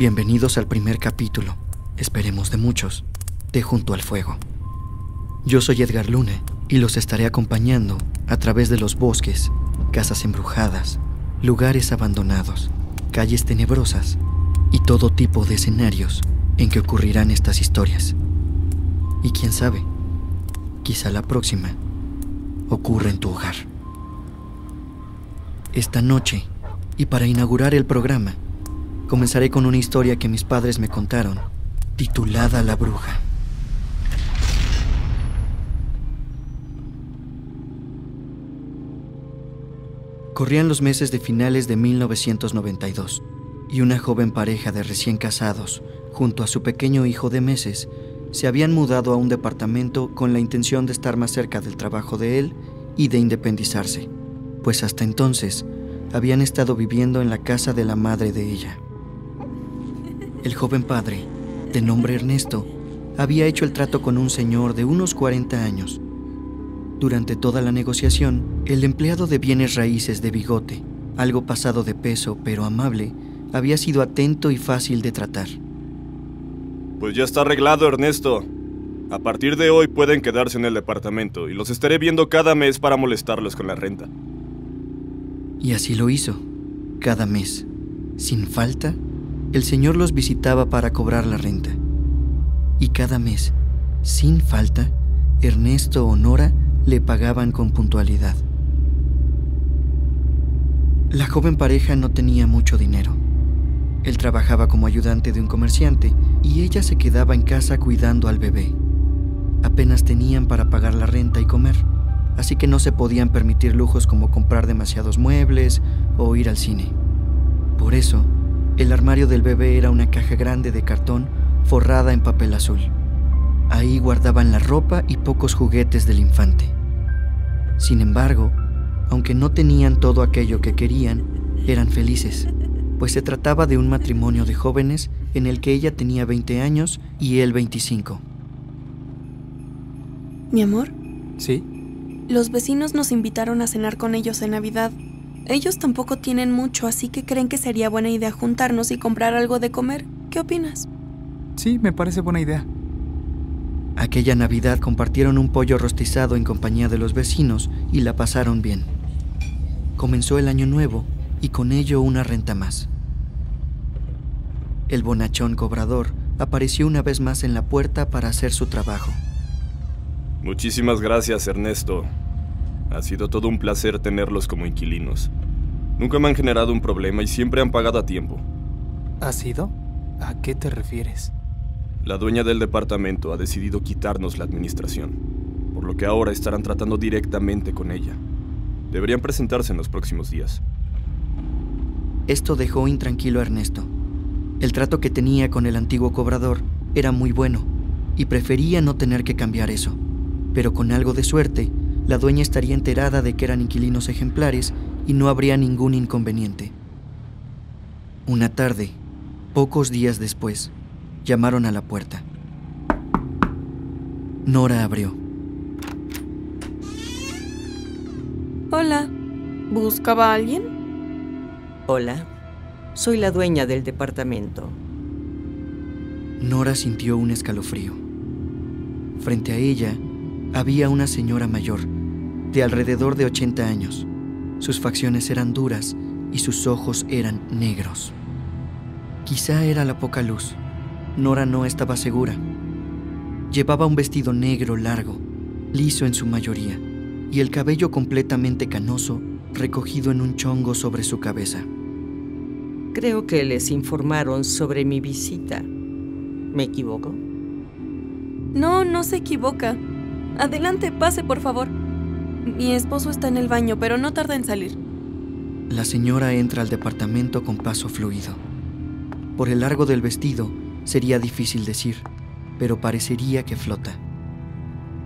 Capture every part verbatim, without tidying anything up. Bienvenidos al primer capítulo, esperemos de muchos, de Junto al Fuego. Yo soy Edgar Luna y los estaré acompañando a través de los bosques, casas embrujadas, lugares abandonados, calles tenebrosas y todo tipo de escenarios en que ocurrirán estas historias. Y quién sabe, quizá la próxima ocurra en tu hogar. Esta noche, y para inaugurar el programa, comenzaré con una historia que mis padres me contaron, titulada La Bruja. Corrían los meses de finales de mil novecientos noventa y dos, y una joven pareja de recién casados, junto a su pequeño hijo de meses, se habían mudado a un departamento con la intención de estar más cerca del trabajo de él y de independizarse, pues hasta entonces habían estado viviendo en la casa de la madre de ella. El joven padre, de nombre Ernesto, había hecho el trato con un señor de unos cuarenta años. Durante toda la negociación, el empleado de bienes raíces de bigote, algo pasado de peso pero amable, había sido atento y fácil de tratar. Pues ya está arreglado, Ernesto. A partir de hoy pueden quedarse en el departamento y los estaré viendo cada mes para molestarlos con la renta. Y así lo hizo, cada mes. Sin falta, el señor los visitaba para cobrar la renta. Y cada mes, sin falta, Ernesto o Nora le pagaban con puntualidad. La joven pareja no tenía mucho dinero. Él trabajaba como ayudante de un comerciante y ella se quedaba en casa cuidando al bebé. Apenas tenían para pagar la renta y comer, así que no se podían permitir lujos como comprar demasiados muebles o ir al cine. Por eso, el armario del bebé era una caja grande de cartón forrada en papel azul. Ahí guardaban la ropa y pocos juguetes del infante. Sin embargo, aunque no tenían todo aquello que querían, eran felices, pues se trataba de un matrimonio de jóvenes en el que ella tenía veinte años y él veinticinco. ¿Mi amor? Sí. Los vecinos nos invitaron a cenar con ellos en Navidad. Ellos tampoco tienen mucho, así que creen que sería buena idea juntarnos y comprar algo de comer. ¿Qué opinas? Sí, me parece buena idea. Aquella Navidad compartieron un pollo rostizado en compañía de los vecinos y la pasaron bien. Comenzó el año nuevo y con ello una renta más. El bonachón cobrador apareció una vez más en la puerta para hacer su trabajo. Muchísimas gracias, Ernesto. Ha sido todo un placer tenerlos como inquilinos. Nunca me han generado un problema y siempre han pagado a tiempo. ¿Ha sido? ¿A qué te refieres? La dueña del departamento ha decidido quitarnos la administración, por lo que ahora estarán tratando directamente con ella. Deberían presentarse en los próximos días. Esto dejó intranquilo a Ernesto. El trato que tenía con el antiguo cobrador era muy bueno y prefería no tener que cambiar eso. Pero con algo de suerte, la dueña estaría enterada de que eran inquilinos ejemplares y no habría ningún inconveniente. Una tarde, pocos días después, llamaron a la puerta. Nora abrió. Hola, ¿buscaba a alguien? Hola, soy la dueña del departamento. Nora sintió un escalofrío. Frente a ella, había una señora mayor, de alrededor de ochenta años. Sus facciones eran duras y sus ojos eran negros. Quizá era la poca luz. Nora no estaba segura. Llevaba un vestido negro largo, liso en su mayoría, y el cabello completamente canoso, recogido en un chongo sobre su cabeza. Creo que les informaron sobre mi visita. ¿Me equivoco? No, no se equivoca. Adelante, pase, por favor. Mi esposo está en el baño, pero no tarda en salir. La señora entra al departamento con paso fluido. Por el largo del vestido, sería difícil decir, pero parecería que flota.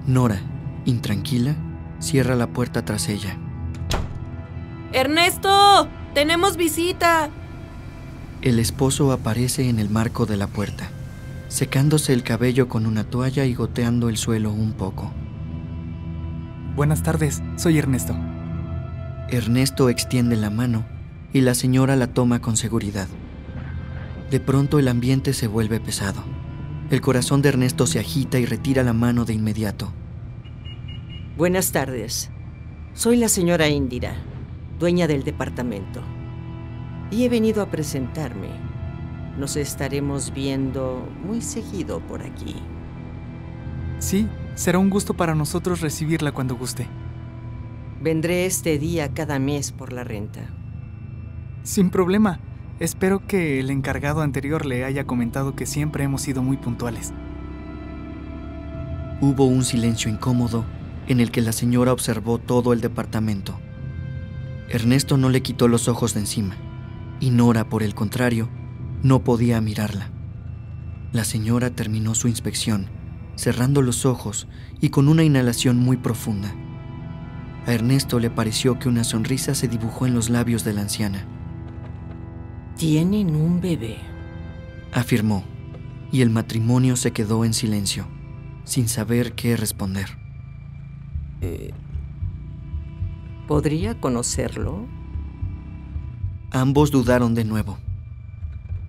Nora, intranquila, cierra la puerta tras ella. ¡Ernesto! ¡Tenemos visita! El esposo aparece en el marco de la puerta, secándose el cabello con una toalla y goteando el suelo un poco. Buenas tardes, soy Ernesto. Ernesto extiende la mano y la señora la toma con seguridad. De pronto el ambiente se vuelve pesado. El corazón de Ernesto se agita y retira la mano de inmediato. Buenas tardes. Soy la señora Indira, dueña del departamento. Y he venido a presentarme. Nos estaremos viendo muy seguido por aquí. Sí, será un gusto para nosotros recibirla cuando guste. Vendré este día cada mes por la renta. Sin problema. Espero que el encargado anterior le haya comentado que siempre hemos sido muy puntuales. Hubo un silencio incómodo en el que la señora observó todo el departamento. Ernesto no le quitó los ojos de encima, y Nora, por el contrario, no podía mirarla. La señora terminó su inspección, cerrando los ojos y con una inhalación muy profunda. A Ernesto le pareció que una sonrisa se dibujó en los labios de la anciana. «Tienen un bebé», afirmó, y el matrimonio se quedó en silencio, sin saber qué responder. Eh... ¿Podría conocerlo? Ambos dudaron de nuevo.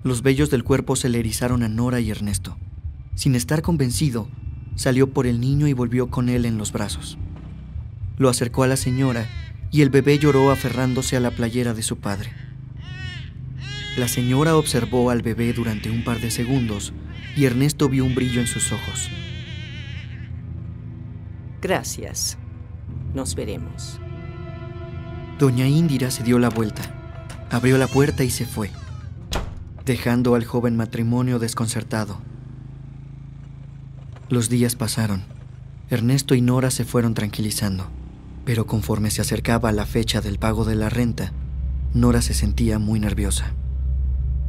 Los vellos del cuerpo se le erizaron a Nora y Ernesto. Sin estar convencido, salió por el niño y volvió con él en los brazos. Lo acercó a la señora y el bebé lloró aferrándose a la playera de su padre. La señora observó al bebé durante un par de segundos y Ernesto vio un brillo en sus ojos. Gracias. Nos veremos. Doña Indira se dio la vuelta, abrió la puerta y se fue, dejando al joven matrimonio desconcertado. Los días pasaron. Ernesto y Nora se fueron tranquilizando, pero conforme se acercaba la fecha del pago de la renta, Nora se sentía muy nerviosa.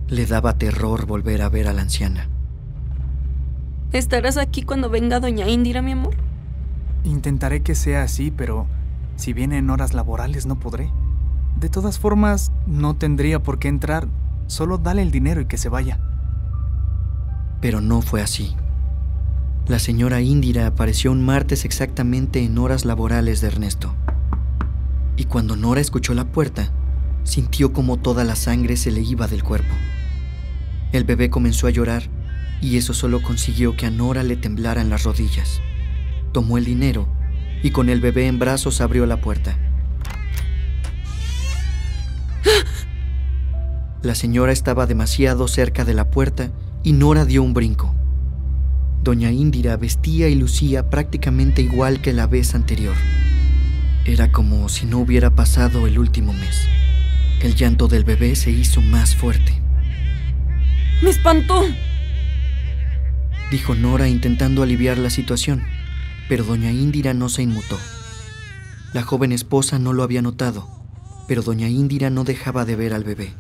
Le daba terror volver a ver a la anciana. ¿Estarás aquí cuando venga doña Indira, mi amor? Intentaré que sea así, pero si viene en horas laborales no podré. De todas formas, no tendría por qué entrar. Solo dale el dinero y que se vaya. Pero no fue así. La señora Indira apareció un martes exactamente en horas laborales de Ernesto. Y cuando Nora escuchó la puerta, sintió como toda la sangre se le iba del cuerpo. El bebé comenzó a llorar y eso solo consiguió que a Nora le temblaran las rodillas. Tomó el dinero y con el bebé en brazos abrió la puerta. La señora estaba demasiado cerca de la puerta y Nora dio un brinco. Doña Indira vestía y lucía prácticamente igual que la vez anterior. Era como si no hubiera pasado el último mes. El llanto del bebé se hizo más fuerte. ¡Me espantó!, dijo Nora intentando aliviar la situación, pero doña Indira no se inmutó. La joven esposa no lo había notado, pero doña Indira no dejaba de ver al bebé.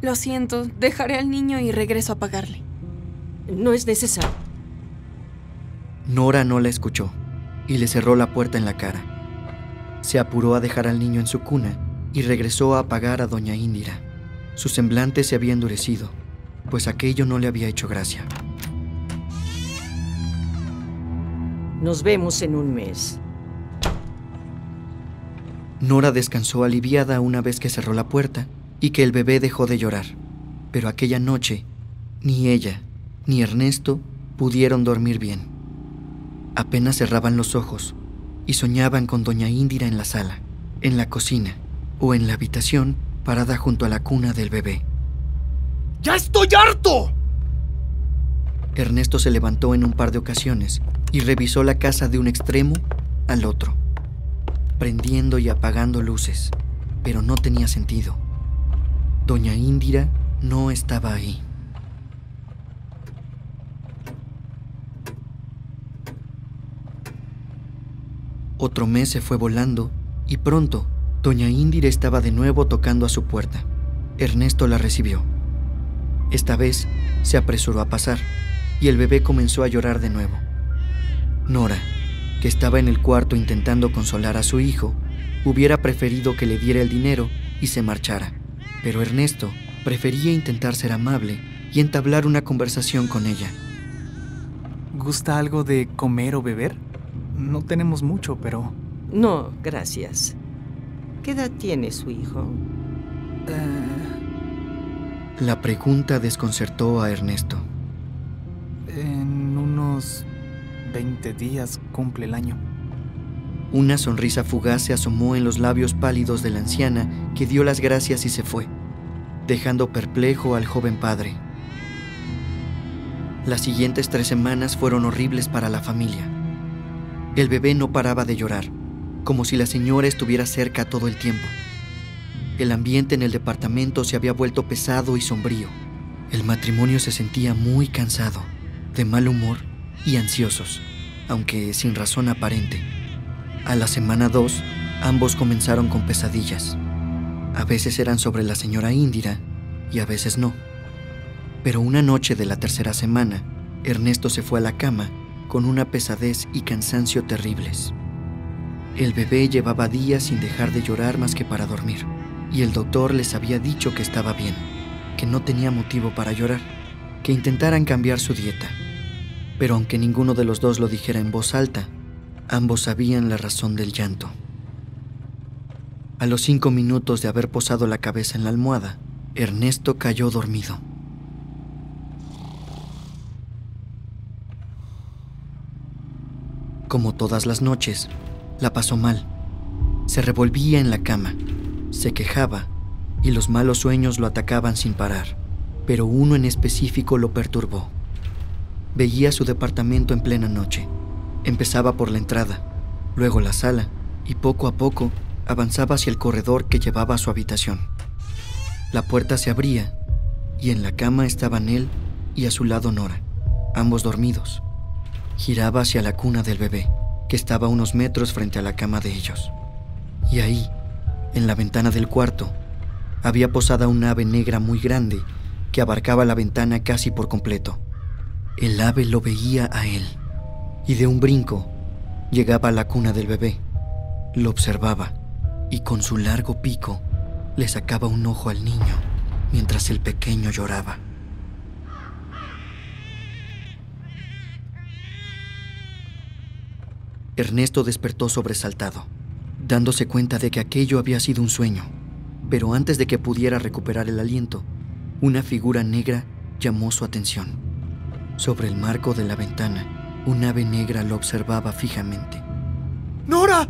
Lo siento, dejaré al niño y regreso a pagarle. No es necesario. Nora no la escuchó y le cerró la puerta en la cara. Se apuró a dejar al niño en su cuna y regresó a pagar a doña Indira. Su semblante se había endurecido, pues aquello no le había hecho gracia. Nos vemos en un mes. Nora descansó aliviada una vez que cerró la puerta y que el bebé dejó de llorar. Pero aquella noche, ni ella ni Ernesto pudieron dormir bien. Apenas cerraban los ojos y soñaban con doña Indira en la sala, en la cocina o en la habitación, parada junto a la cuna del bebé. ¡Ya estoy harto! Ernesto se levantó en un par de ocasiones y revisó la casa de un extremo al otro, prendiendo y apagando luces, pero no tenía sentido. Doña Indira no estaba ahí. Otro mes se fue volando y pronto doña Indira estaba de nuevo tocando a su puerta. Ernesto la recibió. Esta vez se apresuró a pasar y el bebé comenzó a llorar de nuevo. Nora, que estaba en el cuarto intentando consolar a su hijo, hubiera preferido que le diera el dinero y se marchara, pero Ernesto prefería intentar ser amable y entablar una conversación con ella. ¿Gusta algo de comer o beber? No tenemos mucho, pero... No, gracias. ¿Qué edad tiene su hijo? Uh, La pregunta desconcertó a Ernesto. En unos veinte días cumple el año. Una sonrisa fugaz se asomó en los labios pálidos de la anciana, que dio las gracias y se fue, dejando perplejo al joven padre. Las siguientes tres semanas fueron horribles para la familia. El bebé no paraba de llorar, como si la señora estuviera cerca todo el tiempo. El ambiente en el departamento se había vuelto pesado y sombrío. El matrimonio se sentía muy cansado, de mal humor y ansiosos, aunque sin razón aparente. A la semana dos, ambos comenzaron con pesadillas. A veces eran sobre la señora Indira y a veces no. Pero una noche de la tercera semana, Ernesto se fue a la cama con una pesadez y cansancio terribles. El bebé llevaba días sin dejar de llorar más que para dormir, y el doctor les había dicho que estaba bien, que no tenía motivo para llorar, que intentaran cambiar su dieta. Pero aunque ninguno de los dos lo dijera en voz alta, ambos sabían la razón del llanto. A los cinco minutos de haber posado la cabeza en la almohada, Ernesto cayó dormido. Como todas las noches, la pasó mal. Se revolvía en la cama, se quejaba y los malos sueños lo atacaban sin parar, pero uno en específico lo perturbó. Veía su departamento en plena noche. Empezaba por la entrada, luego la sala y poco a poco avanzaba hacia el corredor que llevaba a su habitación. La puerta se abría y en la cama estaban él y a su lado Nora, ambos dormidos. Giraba hacia la cuna del bebé, que estaba a unos metros frente a la cama de ellos. Y ahí, en la ventana del cuarto, había posada una ave negra muy grande que abarcaba la ventana casi por completo. El ave lo veía a él y de un brinco llegaba a la cuna del bebé. Lo observaba y con su largo pico le sacaba un ojo al niño mientras el pequeño lloraba. Ernesto despertó sobresaltado, dándose cuenta de que aquello había sido un sueño. Pero antes de que pudiera recuperar el aliento, una figura negra llamó su atención. Sobre el marco de la ventana, un ave negra lo observaba fijamente. ¡Nora!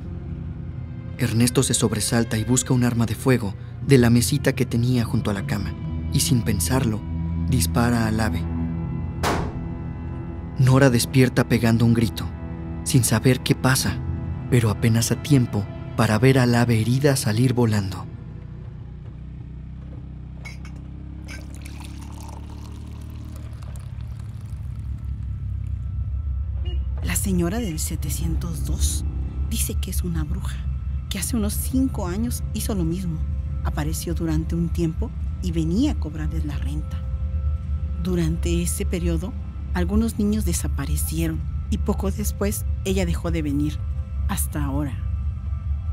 Ernesto se sobresalta y busca un arma de fuego de la mesita que tenía junto a la cama, y sin pensarlo, dispara al ave. Nora despierta pegando un grito, sin saber qué pasa, pero apenas a tiempo para ver al ave herida salir volando. La señora del setecientos dos dice que es una bruja, que hace unos cinco años hizo lo mismo. Apareció durante un tiempo y venía a cobrarles la renta. Durante ese periodo, algunos niños desaparecieron. Y poco después, ella dejó de venir. Hasta ahora.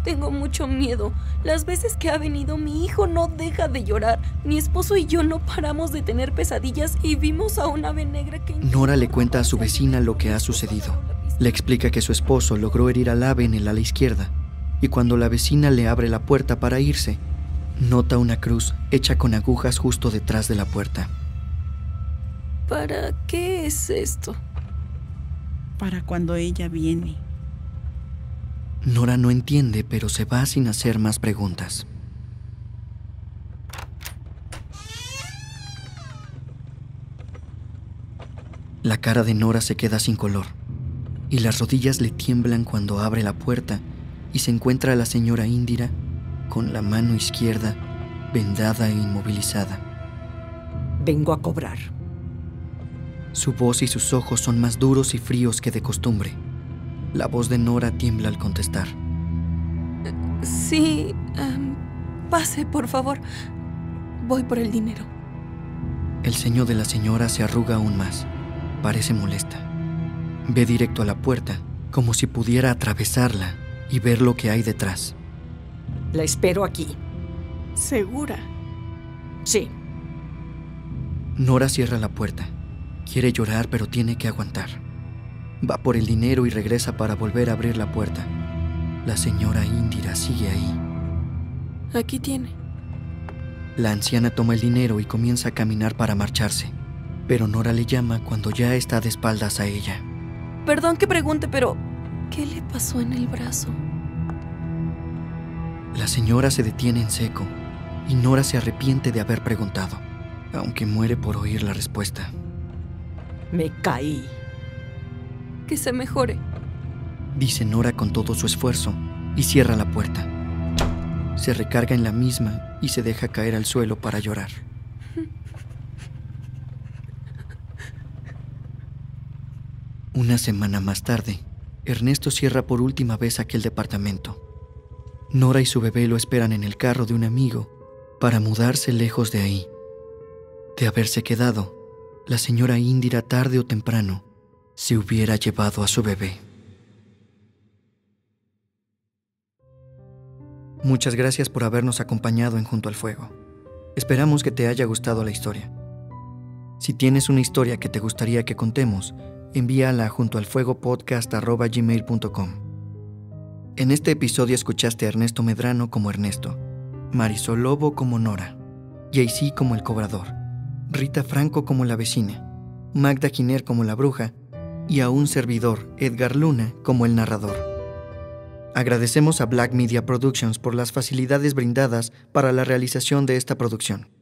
Tengo mucho miedo. Las veces que ha venido, mi hijo no deja de llorar. Mi esposo y yo no paramos de tener pesadillas y vimos a una ave negra que... Nora le cuenta a su vecina lo que ha sucedido. Le explica que su esposo logró herir al ave en el ala izquierda. Y cuando la vecina le abre la puerta para irse, nota una cruz hecha con agujas justo detrás de la puerta. ¿Para qué es esto? Para cuando ella viene. Nora no entiende, pero se va sin hacer más preguntas. La cara de Nora se queda sin color y las rodillas le tiemblan cuando abre la puerta y se encuentra a la señora Indira con la mano izquierda vendada e inmovilizada. Vengo a cobrar. Su voz y sus ojos son más duros y fríos que de costumbre. La voz de Nora tiembla al contestar. Sí, um, pase, por favor. Voy por el dinero. El ceño de la señora se arruga aún más. Parece molesta. Ve directo a la puerta, como si pudiera atravesarla y ver lo que hay detrás. La espero aquí. ¿Segura? Sí. Nora cierra la puerta. Quiere llorar, pero tiene que aguantar. Va por el dinero y regresa para volver a abrir la puerta. La señora Indira sigue ahí. Aquí tiene. La anciana toma el dinero y comienza a caminar para marcharse, pero Nora le llama cuando ya está de espaldas a ella. Perdón que pregunte, pero ¿qué le pasó en el brazo? La señora se detiene en seco y Nora se arrepiente de haber preguntado, aunque muere por oír la respuesta. Me caí. Que se mejore, dice Nora con todo su esfuerzo y cierra la puerta. Se recarga en la misma y se deja caer al suelo para llorar. Una semana más tarde, Ernesto cierra por última vez aquel departamento. Nora y su bebé lo esperan en el carro de un amigo para mudarse lejos de ahí. De haberse quedado, la señora Indira tarde o temprano se hubiera llevado a su bebé. Muchas gracias por habernos acompañado en Junto al Fuego. Esperamos que te haya gustado la historia. Si tienes una historia que te gustaría que contemos, envíala a junto al fuego podcast arroba gmail punto com. En este episodio escuchaste a Ernesto Medrano como Ernesto, Marisol Lobo como Nora, J C como El Cobrador, Rita Franco como La Vecina, Magda Kiner como La Bruja y a un servidor, Edgar Luna, como el narrador. Agradecemos a Black Media Productions por las facilidades brindadas para la realización de esta producción.